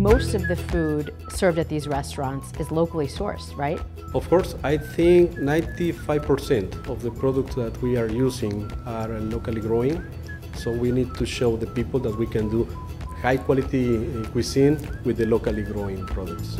most of the food served at these restaurants is locally sourced, right? Of course, I think 95% of the products that we are using are locally growing. So we need to show the people that we can do high quality cuisine with the locally growing products.